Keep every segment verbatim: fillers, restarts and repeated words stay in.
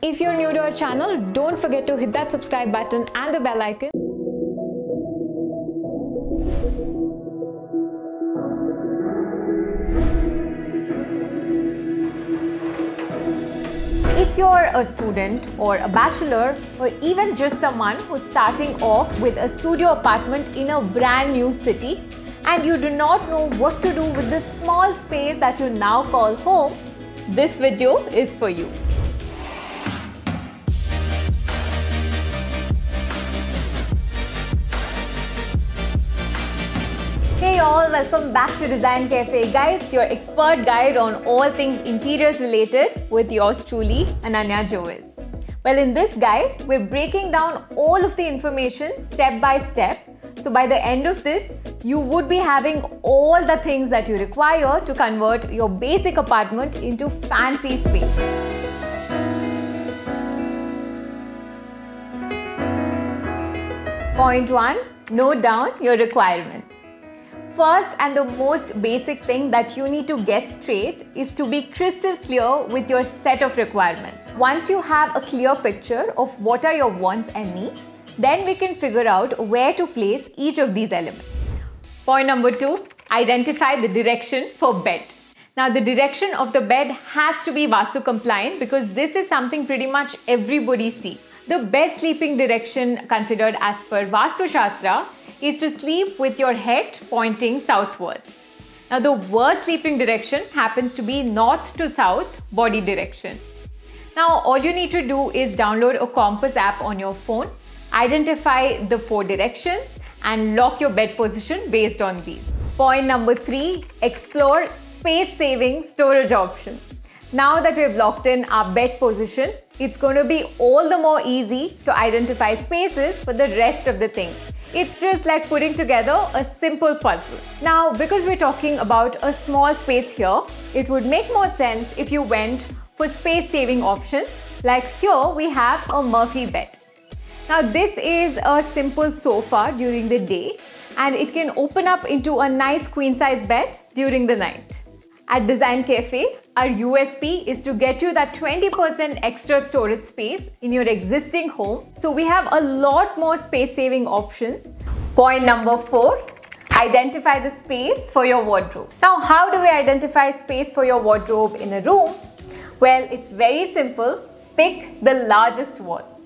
If you're new to our channel, don't forget to hit that subscribe button and the bell icon. If you're a student or a bachelor or even just someone who's starting off with a studio apartment in a brand new city and you do not know what to do with this small space that you now call home, this video is for you. Hey all, welcome back to Design Cafe. Guys, your expert guide on all things interiors related with yours truly, Ananya Jois. Well, in this guide, we're breaking down all of the information step by step. So by the end of this, you would be having all the things that you require to convert your basic apartment into fancy space. Point one, note down your requirements. First and the most basic thing that you need to get straight is to be crystal clear with your set of requirements. Once you have a clear picture of what are your wants and needs, then we can figure out where to place each of these elements. Point number two, identify the direction for bed. Now the direction of the bed has to be Vastu compliant because this is something pretty much everybody sees. The best sleeping direction considered as per Vastu Shastra is to sleep with your head pointing southwards. Now the worst sleeping direction happens to be north to south body direction. Now all you need to do is download a compass app on your phone, identify the four directions and lock your bed position based on these. Point number three, explore space-saving storage options. Now that we've locked in our bed position, it's going to be all the more easy to identify spaces for the rest of the things. It's just like putting together a simple puzzle. Now, because we're talking about a small space here, it would make more sense if you went for space-saving options. Like here, we have a Murphy bed. Now, this is a simple sofa during the day and it can open up into a nice queen-size bed during the night. At Design Cafe, our U S P is to get you that twenty percent extra storage space in your existing home. So we have a lot more space-saving options. Point number four, identify the space for your wardrobe. Now, how do we identify space for your wardrobe in a room? Well, it's very simple. Pick the largest wall.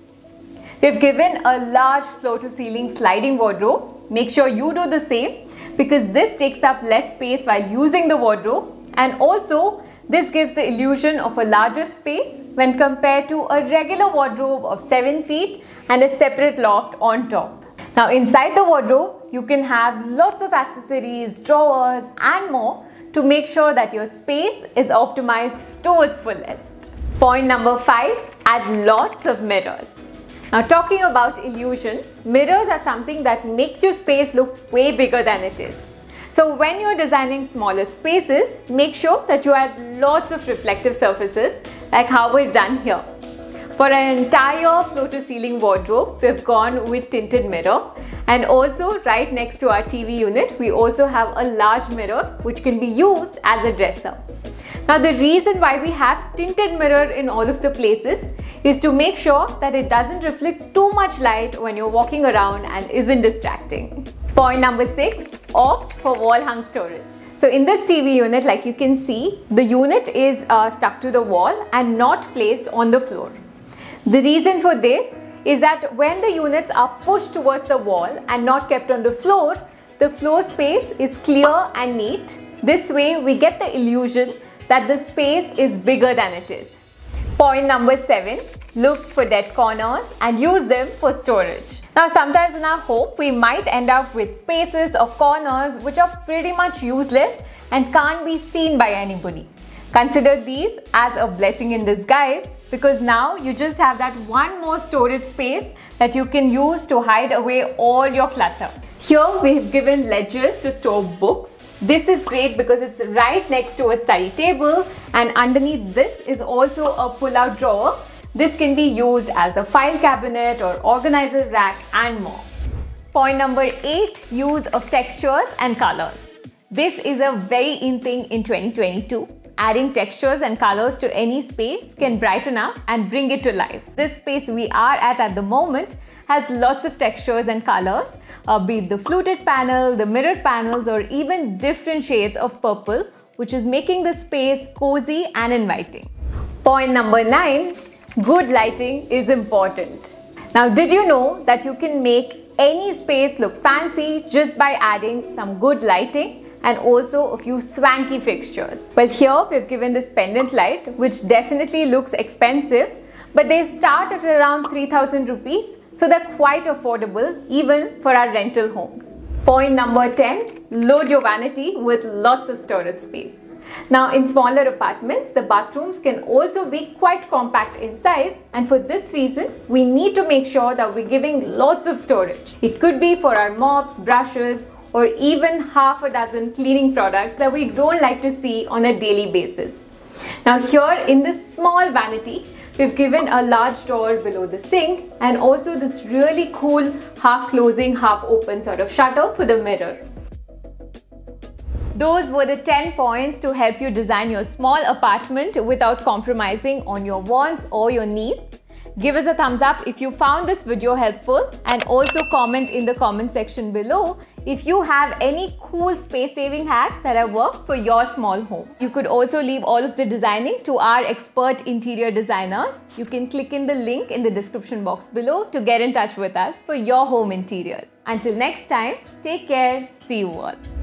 We've given a large floor-to-ceiling sliding wardrobe. Make sure you do the same because this takes up less space while using the wardrobe. And also, this gives the illusion of a larger space when compared to a regular wardrobe of seven feet and a separate loft on top. Now, inside the wardrobe, you can have lots of accessories, drawers and more to make sure that your space is optimized to its fullest. Point number five, add lots of mirrors. Now, talking about illusion, mirrors are something that makes your space look way bigger than it is. So when you're designing smaller spaces, make sure that you add lots of reflective surfaces like how we've done here. For an entire floor-to-ceiling wardrobe, we've gone with tinted mirror, and also right next to our T V unit, we also have a large mirror which can be used as a dresser. Now the reason why we have tinted mirror in all of the places is to make sure that it doesn't reflect too much light when you're walking around and isn't distracting. Point number six, opt for wall hung storage. So in this T V unit, like you can see, the unit is uh, stuck to the wall and not placed on the floor. The reason for this is that when the units are pushed towards the wall and not kept on the floor, the floor space is clear and neat. This way we get the illusion that the space is bigger than it is. Point number seven, look for dead corners and use them for storage. Now, sometimes in our home, we might end up with spaces or corners which are pretty much useless and can't be seen by anybody. Consider these as a blessing in disguise because now you just have that one more storage space that you can use to hide away all your clutter. Here, we have given ledgers to store books. This is great because it's right next to a study table, and underneath this is also a pull-out drawer. This can be used as a file cabinet or organizer rack and more. Point number eight, use of textures and colors. This is a very in thing in twenty twenty-two. Adding textures and colors to any space can brighten up and bring it to life. This space we are at at the moment has lots of textures and colors, uh, be it the fluted panel, the mirrored panels, or even different shades of purple, which is making the space cozy and inviting. Point number nine, good lighting is important. Now, did you know that you can make any space look fancy just by adding some good lighting and also a few swanky fixtures? Well, here we've given this pendant light, which definitely looks expensive, but they start at around three thousand rupees, so they're quite affordable even for our rental homes. Point number ten, load your vanity with lots of storage space. Now, in smaller apartments, the bathrooms can also be quite compact in size, and for this reason, we need to make sure that we're giving lots of storage. It could be for our mops, brushes, or even half a dozen cleaning products that we don't like to see on a daily basis. Now, here in this small vanity, we've given a large door below the sink and also this really cool half-closing, half-open sort of shutter for the mirror. Those were the ten points to help you design your small apartment without compromising on your wants or your needs. Give us a thumbs up if you found this video helpful, and also comment in the comment section below if you have any cool space saving hacks that have worked for your small home. You could also leave all of the designing to our expert interior designers. You can click in the link in the description box below to get in touch with us for your home interiors. Until next time, take care, see you all.